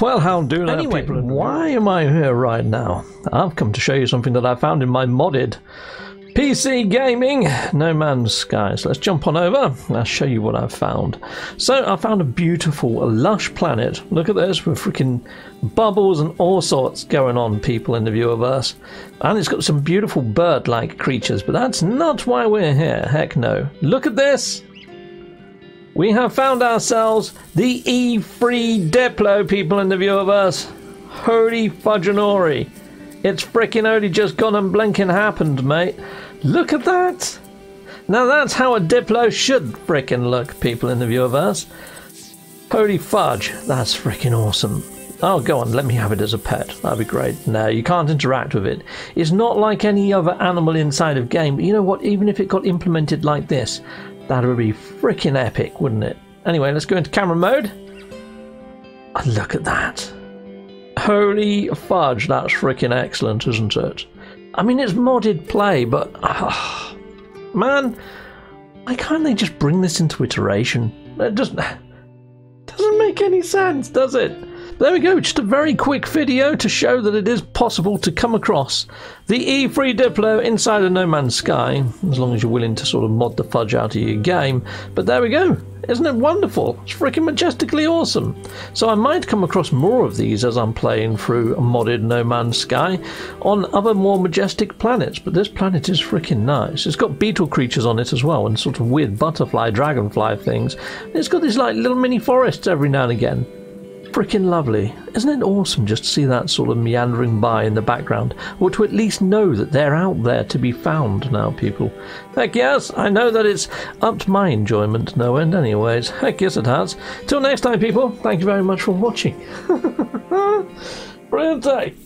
Well, how do that, anyway, people? Why am I here right now? I've come to show you something that I found in my modded PC gaming, No Man's Sky. So let's jump on over and I'll show you what I've found. So I found a beautiful, lush planet. Look at this, with freaking bubbles and all sorts going on, people, in the viewerverse. And it's got some beautiful bird-like creatures, but that's not why we're here. Heck no. Look at this. We have found ourselves the E3 Diplo, people in the viewerverse. Holy fudginori. It's frickin' only just gone and blinkin' happened, mate. Look at that. Now that's how a Diplo should frickin' look, people in the viewerverse. Holy fudge. That's frickin' awesome. Oh, go on, let me have it as a pet. That'd be great. No, you can't interact with it. It's not like any other animal inside of game. But you know what? Even if it got implemented like this, that would be freaking epic, wouldn't it? Anyway, let's go into camera mode. And look at that. Holy fudge, that's freaking excellent, isn't it? I mean, it's modded play, but... oh, man, why can't they just bring this into iteration? It doesn't make any sense, does it? There we go, just a very quick video to show that it is possible to come across the E3 Diplo inside of No Man's Sky, as long as you're willing to sort of mod the fudge out of your game. But there we go, isn't it wonderful? It's freaking majestically awesome. So I might come across more of these as I'm playing through a modded No Man's Sky on other more majestic planets, but this planet is freaking nice. It's got beetle creatures on it as well, and sort of weird butterfly, dragonfly things. It's got these like little mini forests every now and again. Freaking lovely. Isn't it awesome just to see that sort of meandering by in the background, or to at least know that they're out there to be found now, people? Heck yes, I know that it's upped my enjoyment to no end anyways. Heck yes it has. Till next time, people, thank you very much for watching. Brilliant day.